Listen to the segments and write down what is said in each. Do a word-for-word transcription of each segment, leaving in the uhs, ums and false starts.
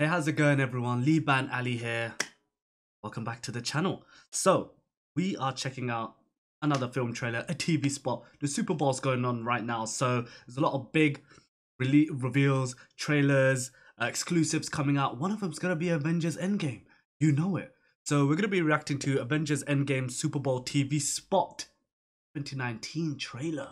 Hey, how's it going everyone? Liban Ali here. Welcome back to the channel. So, we are checking out another film trailer, a T V spot. The Super Bowl's going on right now, so there's a lot of big re reveals, trailers, uh, exclusives coming out. One of them's going to be Avengers Endgame. You know it. So, we're going to be reacting to Avengers Endgame Super Bowl T V spot twenty nineteen trailer.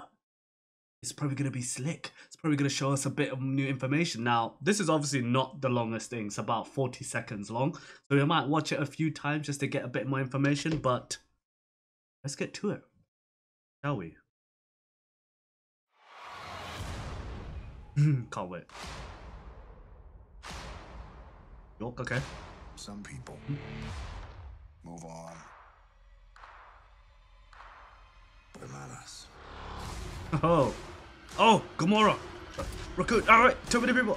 It's probably going to be slick. It's probably going to show us a bit of new information. Now, this is obviously not the longest thing. It's about forty seconds long. So we might watch it a few times just to get a bit more information. But let's get to it, shall we? Can't wait. York, okay. Some people hmm. move on. But not us. Oh. Oh, Gamora! Raccoon! Alright, too many people!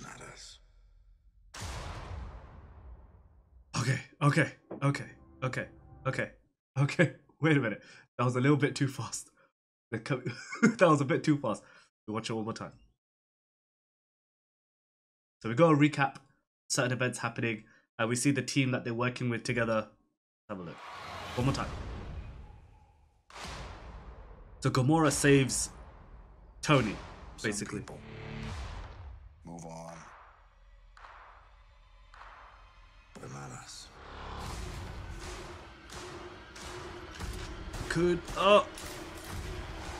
Not us. Okay, okay, okay, okay, okay, okay. Wait a minute. That was a little bit too fast. That was a bit too fast. We'll watch it one more time. So we gotta recap certain events happening. Uh, we see the team that they're working with together. Have a look. One more time. So Gamora saves Tony, basically. Move on. But not us. Could oh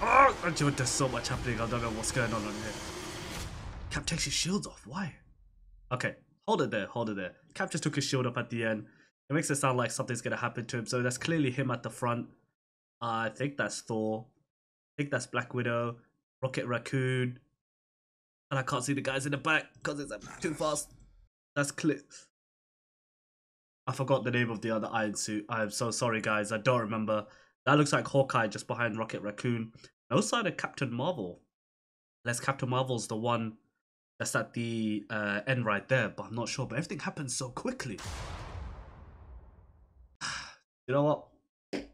oh! Actually, there's so much happening. I don't know what's going on on here. Cap takes his shields off. Why? Okay. Hold it there, hold it there. Cap just took his shield up at the end. It makes it sound like something's going to happen to him. So that's clearly him at the front. Uh, I think that's Thor. I think that's Black Widow. Rocket Raccoon. And I can't see the guys in the back because it's too fast. That's clear. I forgot the name of the other iron suit. I am so sorry, guys. I don't remember. That looks like Hawkeye just behind Rocket Raccoon. No sign of Captain Marvel. Unless Captain Marvel's the one that's at the uh, end right there, but I'm not sure. But everything happens so quickly. You know what?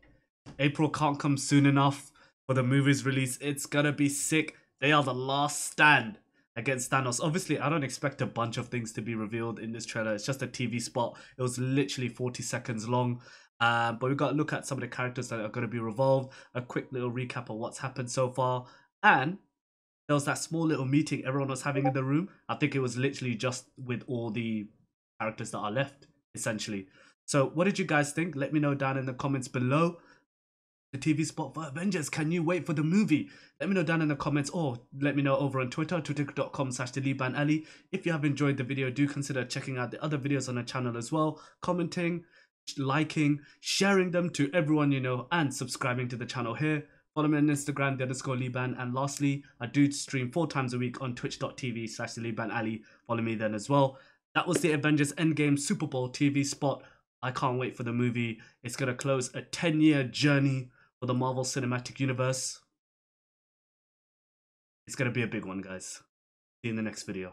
April can't come soon enough for the movie's release. It's gonna be sick. They are the last stand against Thanos. Obviously, I don't expect a bunch of things to be revealed in this trailer. It's just a T V spot. It was literally forty seconds long. Um, but we've got to look at some of the characters that are going to be revolved. A quick little recap of what's happened so far. And there was that small little meeting everyone was having in the room. I think it was literally just with all the characters that are left, essentially. So what did you guys think? Let me know down in the comments below. The T V spot for Avengers. Can you wait for the movie? Let me know down in the comments, or let me know over on Twitter, twitter dot com slash the Liban Ali. If you have enjoyed the video, do consider checking out the other videos on the channel as well. Commenting, liking, sharing them to everyone you know, and subscribing to the channel here. Follow me on Instagram, the underscore Liban. And lastly, I do stream four times a week on twitch dot t v slash the Liban Ali. Follow me then as well. That was the Avengers Endgame Super Bowl T V spot. I can't wait for the movie. It's going to close a ten year journey for the Marvel Cinematic Universe. It's going to be a big one, guys. See you in the next video.